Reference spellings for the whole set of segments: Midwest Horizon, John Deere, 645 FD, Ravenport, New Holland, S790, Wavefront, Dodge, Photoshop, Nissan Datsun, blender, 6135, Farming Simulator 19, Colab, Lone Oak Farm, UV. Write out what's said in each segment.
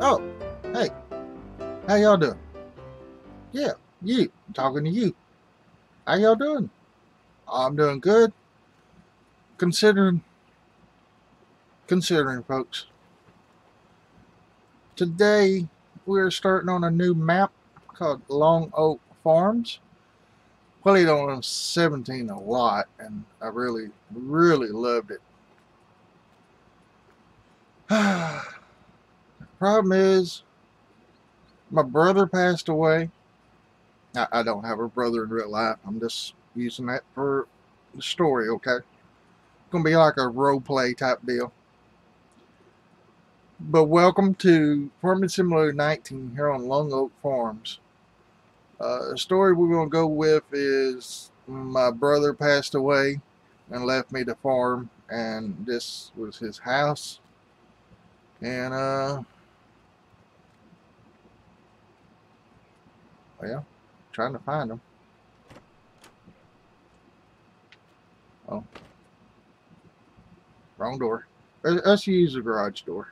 Oh, hey, how y'all doing? Yeah, you, talking to you. How y'all doing? I'm doing good. Considering, folks. Today, we're starting on a new map called Lone Oak Farms. Played on 17 a lot, and I really, really loved it. Problem is, my brother passed away. I don't have a brother in real life. I'm just using that for the story, okay? It's going to be like a role play type deal. But welcome to Farming Simulator 19 here on Lone Oak Farms. The story we're going to go with is my brother passed away and left me to farm, and this was his house. And, well, trying to find him. Oh, wrong door. Let's use the garage door.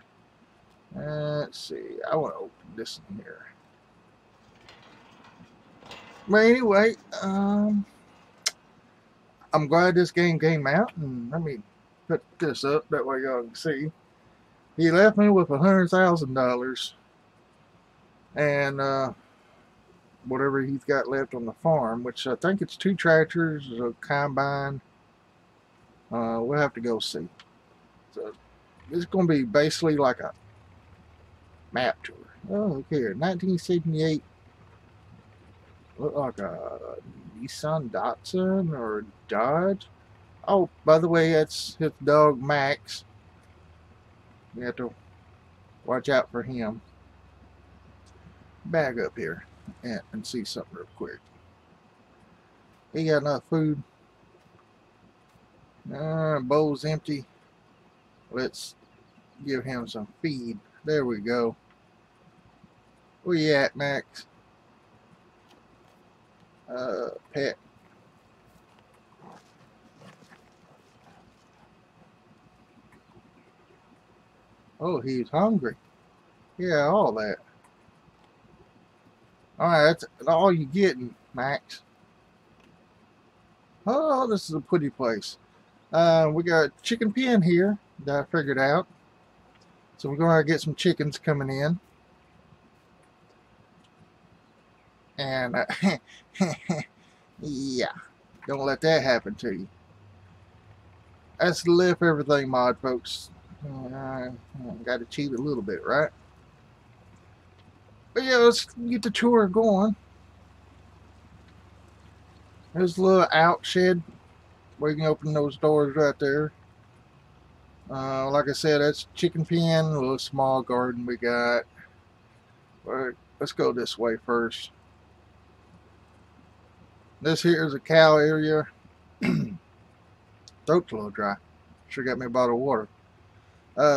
Let's see, I want to open this in here. But anyway, I'm glad this game came out, and let me put this up, that way y'all can see. He left me with $100,000 and whatever he's got left on the farm, which I think it's 2 tractors, a combine. We'll have to go see. So this is going to be basically like a map tour. Oh, look here, 1978. Look like a Nissan Datsun or Dodge. Oh, by the way, that's his dog Max. We have to watch out for him. Back up here and see something real quick. He got enough food. Bowl's empty. Let's give him some feed. There we go. Where you at, Max? Pet. Oh, he's hungry. Yeah, all that. Alright, that's all you're getting, Max. Oh, this is a pretty place. We got chicken pen here that I figured out. So we're going to get some chickens coming in. And, yeah, don't let that happen to you. That's the live everything mod, folks. Got to cheat a little bit, right? But yeah, let's get the tour going. There's a little out shed where you can open those doors right there. Like I said, that's chicken pen, a little small garden we got. All right, let's go this way first. This here is a cow area. Throat's a little dry. Sure got me a bottle of water.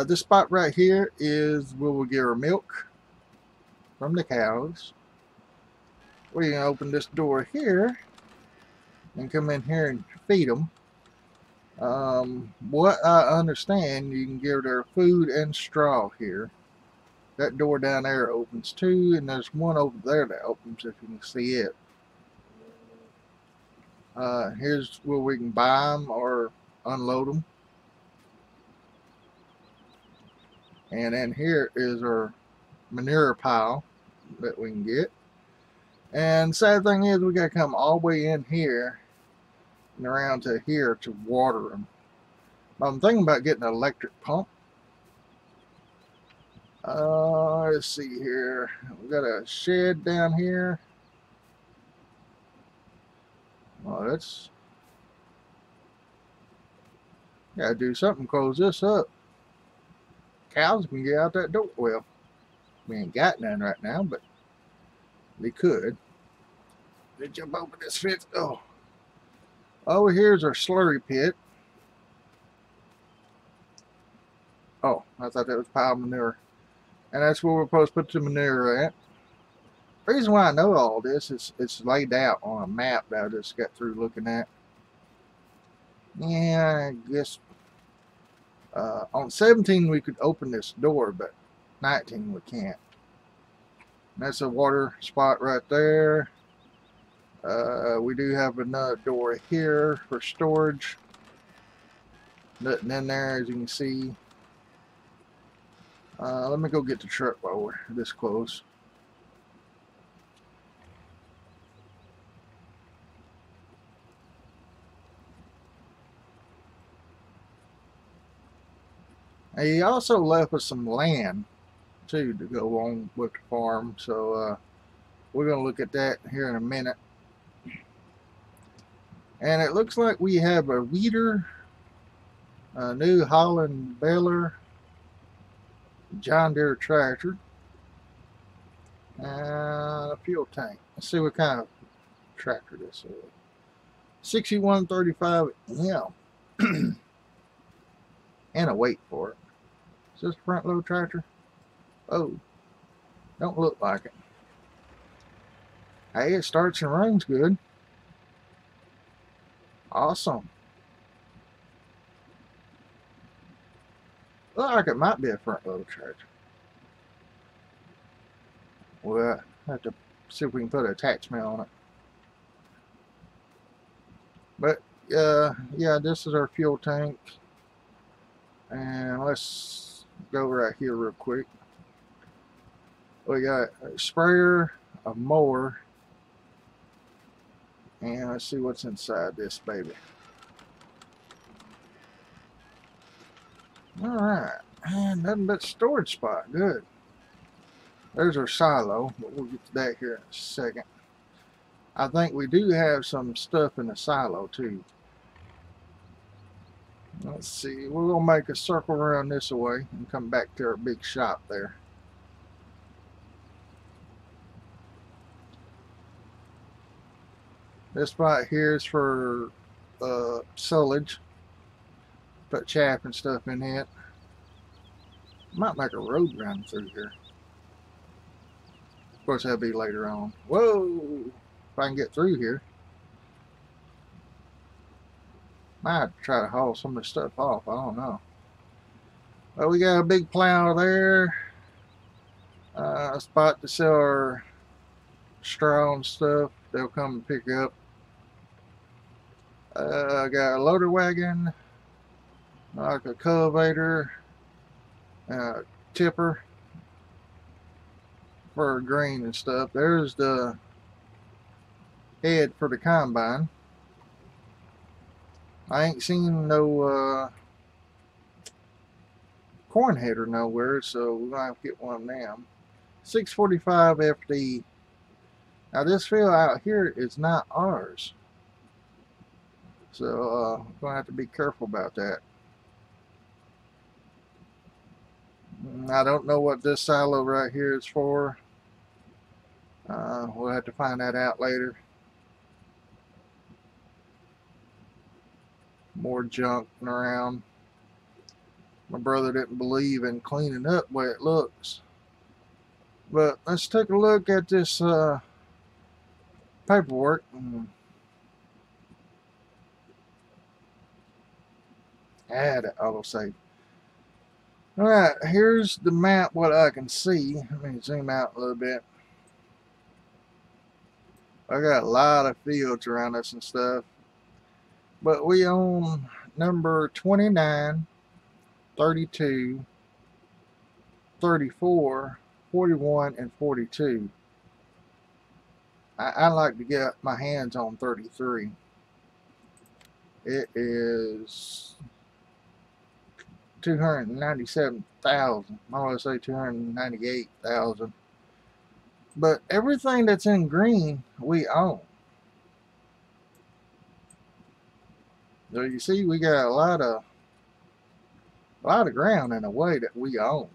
This spot right here is where we'll get our milk from the cows. We're going to open this door here and come in here and feed them. What I understand, you can give their food and straw here. That door down there opens too, and there's one over there that opens if you can see it. Here's where we can buy them or unload them. And then here is our manure pile that we can get. And sad thing is, we got to come all the way in here and around to here to water them. But I'm thinking about getting an electric pump. Let's see here. We got a shed down here. Well, that's... Gotta do something to close this up. Cows can get out that door. Well, we ain't got none right now, but they could. They jump over this fence. Oh. Over here's our slurry pit. Oh, I thought that was pile manure. And that's where we're supposed to put the manure at. The reason why I know all this is it's laid out on a map that I just got through looking at. Yeah, I guess on 17 we could open this door, but 19 we can't. And that's a water spot right there. We do have another door here for storage. Nothing in there, as you can see. Let me go get the truck while we're this close. He also left us some land too to go along with the farm, so we're gonna look at that here in a minute. And it looks like we have a weeder, a New Holland baler, John Deere tractor, and a fuel tank. Let's see what kind of tractor this is. 6135 M. And a weight for it. Is this a front load tractor? Oh, don't look like it. Hey, it starts and runs good. Awesome. Looks like it might be a front load tractor. Well, I have to see if we can put an attachment on it. But yeah, this is our fuel tank. And let's go right here real quick. We got a sprayer, a mower, and let's see what's inside this baby. Alright, and nothing but storage spot, good. There's our silo, but we'll get to that here in a second. I think we do have some stuff in the silo too. Let's see, we're going to make a circle around this way and come back to our big shop there. This spot here is for silage. Put chaff and stuff in it. Might make a road run through here. Of course, that'll be later on. Whoa! If I can get through here. Might have to try to haul some of this stuff off. I don't know. But we got a big plow there. A spot to sell our straw and stuff. They'll come and pick up. I got a loader wagon, like a cultivator, a tipper for grain and stuff. There's the head for the combine. I ain't seen no corn header nowhere, so we're gonna have to get one of them. 645 FD. Now this field out here is not ours, so we're gonna have to be careful about that. I don't know what this silo right here is for. We'll have to find that out later. More junking around. My brother didn't believe in cleaning up the way it looks. But let's take a look at this paperwork. Add it, autosave. Alright, here's the map, what I can see. Let me zoom out a little bit. I got a lot of fields around us and stuff. But we own number 29, 32, 34, 41, and 42. I like to get my hands on 33. It is 297,000. I want to say 298,000. But everything that's in green, we own. So you see, we got a lot of ground in a way that we own.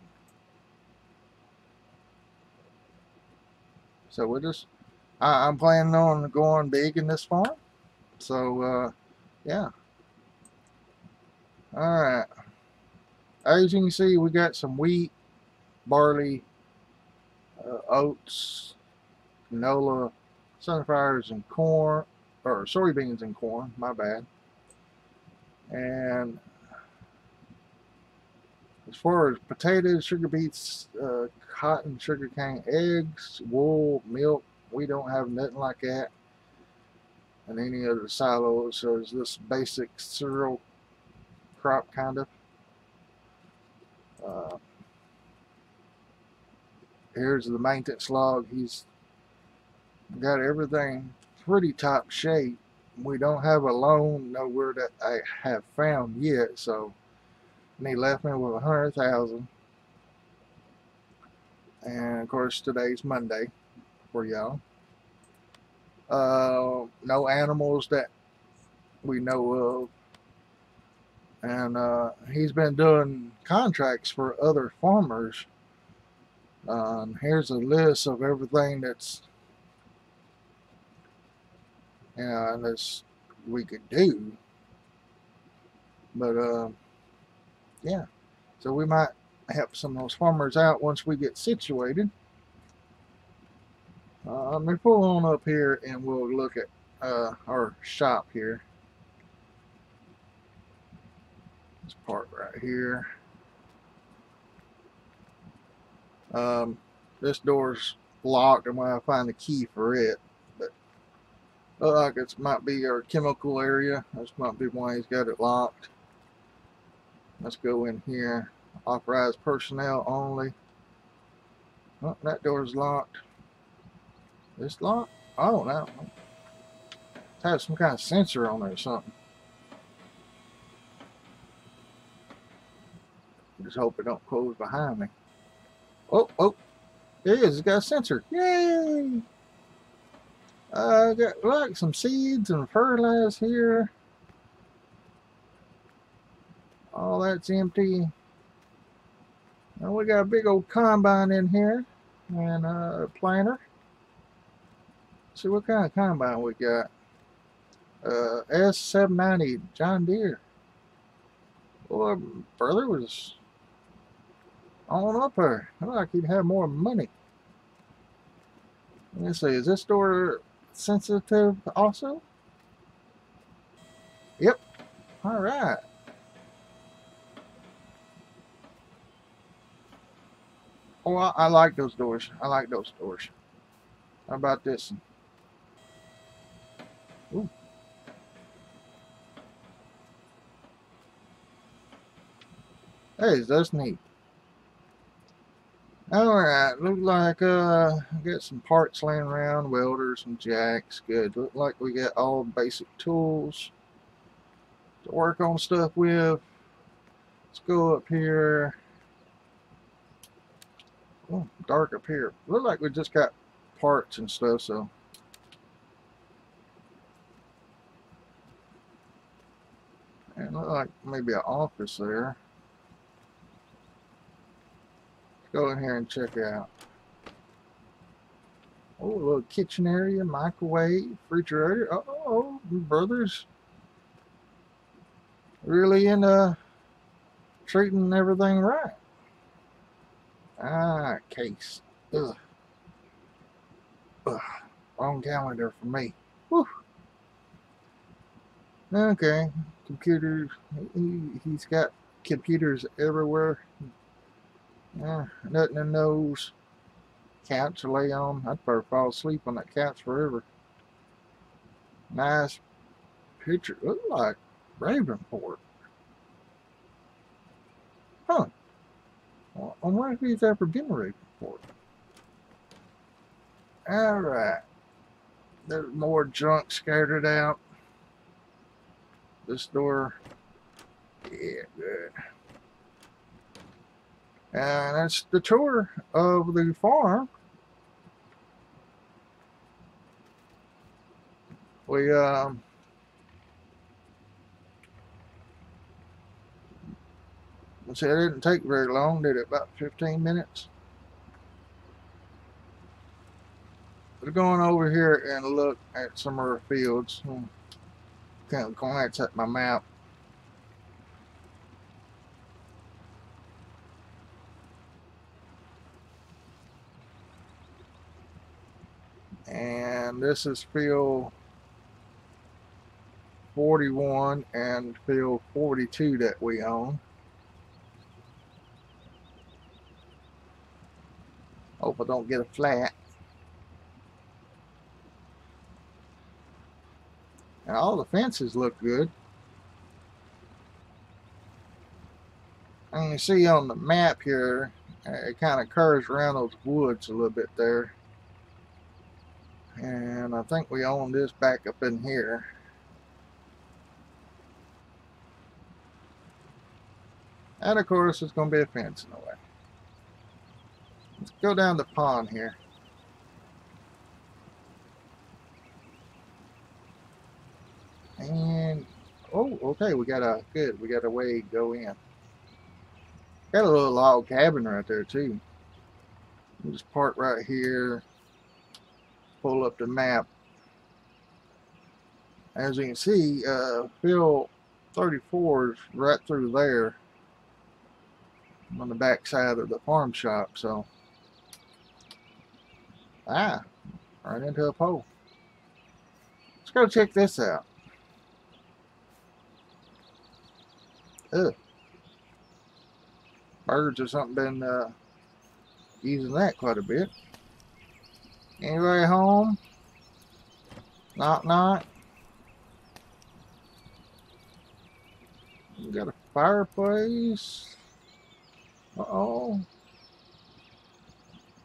So we're just, I'm planning on going big in this farm. So yeah. All right. As you can see, we got some wheat, barley, oats, canola, sunflowers, and corn, or soybeans and corn. My bad. And As far as potatoes, sugar beets, cotton, sugarcane, eggs, wool, milk, we don't have nothing like that in any other silo. So it's this basic cereal crop kind of. Here's the maintenance log. He's got everything pretty top shape. We don't have a loan nowhere that I have found yet, so, and he left me with $100,000. And of course today's Monday for y'all. No animals that we know of. And he's been doing contracts for other farmers. Here's a list of everything that's, you know, and this we could do. But yeah, so we might help some of those farmers out once we get situated. Let me pull on up here and we'll look at our shop here. This part right here. This door's locked. I'm gonna find the key for it, but look like it might be our chemical area. This might be why he's got it locked. Let's go in here. Authorized personnel only. Oh, that door's locked. This locked? Oh, no. It's had some kind of sensor on there or something. Just hope it don't close behind me. Oh, oh, there it is. It's got a sensor. Yay! I got like some seeds and fertilizer here. All that's empty. Now we got a big old combine in here and a planter. Let's see what kind of combine we got. S790 John Deere. Well, brother was on up there. I like he'd have more money. Let's see, is this door sensitive also? Yep. All right. Oh, I like those doors. I like those doors. How about this one? Ooh. Hey, that's neat. Alright, look like got some parts laying around, welders and jacks. Good. Look like we got all basic tools to work on stuff with. Let's go up here. Oh, dark up here. Look like we just got parts and stuff, so and look like maybe an office there. Go in here and check out. Oh, a little kitchen area, microwave, refrigerator. Uh oh, brothers. Really into treating everything right. Ah, case. Ugh. Ugh. Wrong calendar for me. Whew. Okay, computers. He's got computers everywhere. Nothing in those. Couch to lay on. I'd probably fall asleep on that couch forever. Nice picture. Look like Ravenport. Huh. Well, I wonder if he's ever been to Ravenport. Alright. There's more junk scattered out. This door. Yeah, good. And that's the tour of the farm. We let's see, it didn't take very long, did it? About 15 minutes. We're going over here and look at some of our fields. Kind of glance at my map. And this is field 41 and field 42 that we own. Hope I don't get a flat. And all the fences look good. And you see on the map here, it kind of curves around those woods a little bit there. And I think we own this back up in here. And of course, it's going to be a fence in the way. Let's go down the pond here. And, oh, okay, we got a way to go in. Got a little log cabin right there, too. We'll just park right here, pull up the map. As you can see, Field 34 is right through there on the back side of the farm shop, so. Ah, right into a pole. Let's go check this out. Ugh. Birds or something been using that quite a bit. Anybody home? Knock knock. We got a fireplace. Uh-oh.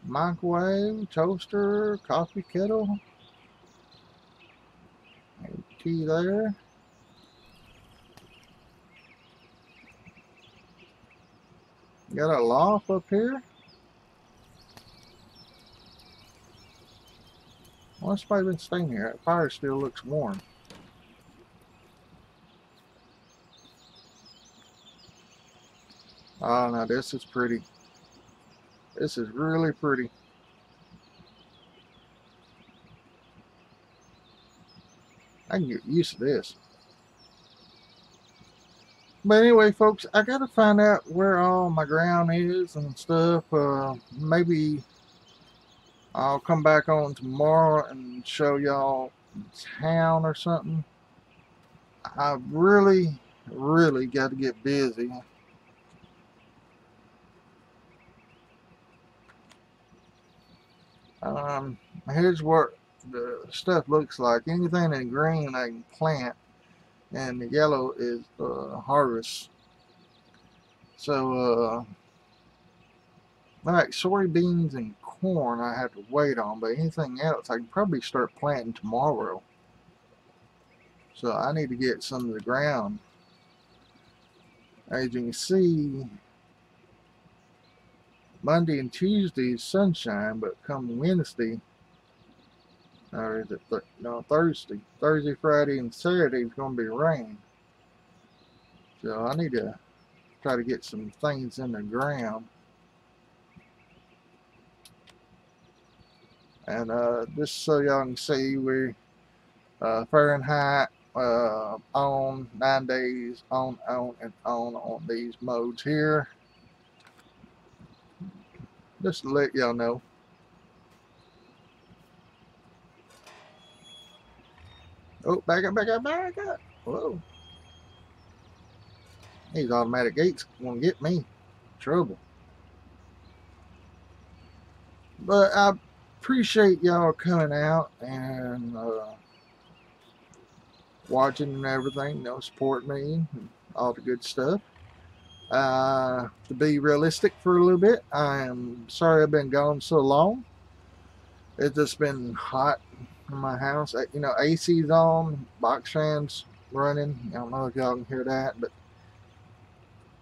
Microwave, toaster, coffee kettle. And tea there. Got a loft up here. Well, it's probably been staying here. That fire still looks warm. Oh, now this is pretty. This is really pretty. I can get used to this. But anyway, folks, I gotta find out where all my ground is and stuff. Maybe I'll come back on tomorrow and show y'all town or something. I really, really got to get busy. Here's what the stuff looks like. Anything in green I can plant. And the yellow is the harvest. So, like soybeans and corn I have to wait on, but anything else I can probably start planting tomorrow. So I need to get some of the ground. As you can see, Monday and Tuesday is sunshine, but come Wednesday, or is it Thursday, Friday, and Saturday is going to be rain. So I need to try to get some things in the ground. And just so y'all can see, we're Fahrenheit on 9 days, on these modes here. Just to let y'all know. Oh, back up. Whoa. These automatic gates won't get me in trouble. But I appreciate y'all coming out and watching and everything, you know, support me and all the good stuff. To be realistic for a little bit, I am sorry I've been gone so long. It's just been hot. My house, you know, AC's on, box fans running. I don't know if y'all can hear that, but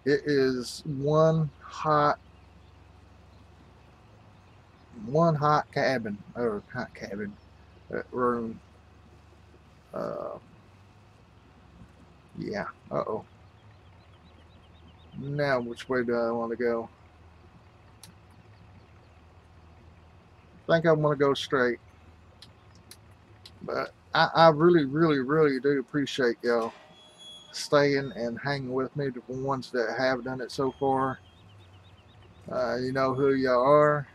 it is one hot cabin or hot cabin room. Yeah. Uh-oh. Now, which way do I want to go? I think I want to go straight. But I really do appreciate y'all staying and hanging with me, the ones that have done it so far. You know who y'all are.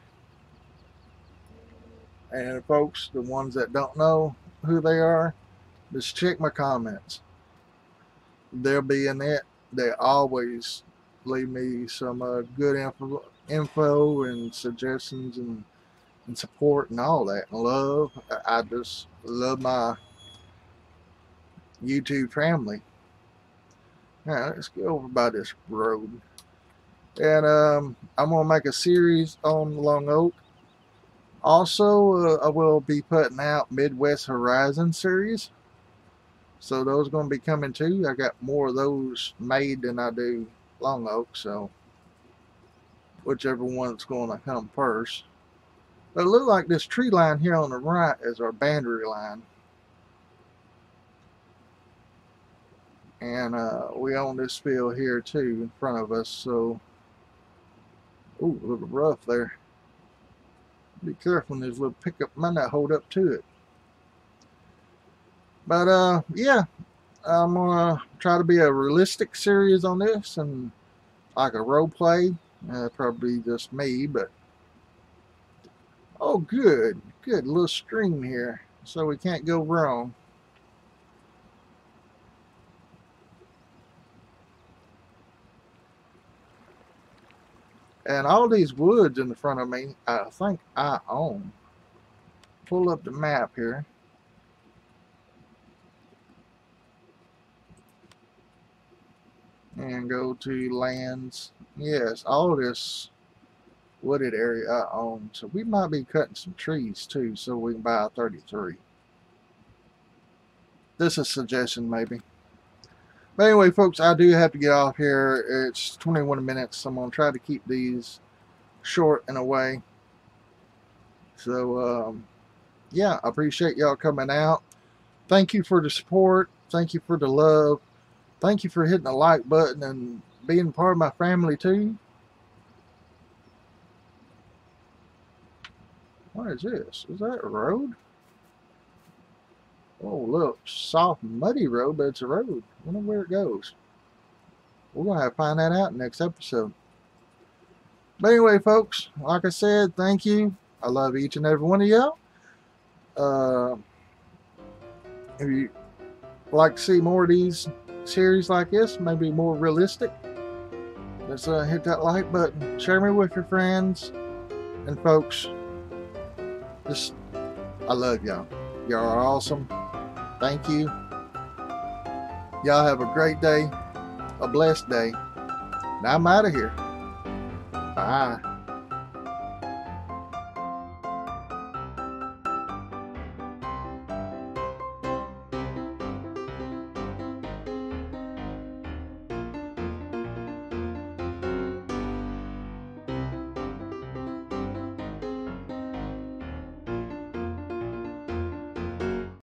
And folks, the ones that don't know who they are, just check my comments. They'll be in it. They always leave me some good info and suggestions and and support and all that and love. I just love my YouTube family. Now let's go over by this road, and I'm gonna make a series on Lone Oak. Also, I will be putting out Midwest Horizon series, so those are going to be coming too. I got more of those made than I do Lone Oak, so whichever one's going to come first. But it looks like this tree line here on the right is our boundary line. And we own this field here too in front of us, so... Ooh, a little rough there. Be careful in this little pickup, might not hold up to it. But yeah, I'm gonna try to be a realistic series on this, and like a role play. Probably just me, but oh, good little stream here, so we can't go wrong. And all these woods in the front of me, I think I own. Pull up the map here. And go to lands. Yes, all this wooded area I own. So we might be cutting some trees too, so we can buy a 33. This is a suggestion maybe. But anyway, folks, I do have to get off here. It's 21 minutes, so I'm going to try to keep these short in a way. So, yeah, I appreciate y'all coming out. Thank you for the support. Thank you for the love. Thank you for hitting the like button and being part of my family, too. What is this? Is that a road? Oh, look, soft, muddy road, but it's a road. I wonder where it goes. We're going to have to find that out in the next episode. But anyway, folks, like I said, thank you. I love each and every one of y'all. If you like to see more of these series like this, maybe more realistic, just hit that like button. Share me with your friends. And folks, just, I love y'all. Y'all are awesome. Thank you. Y'all have a great day, a blessed day, and I'm out of here. Bye.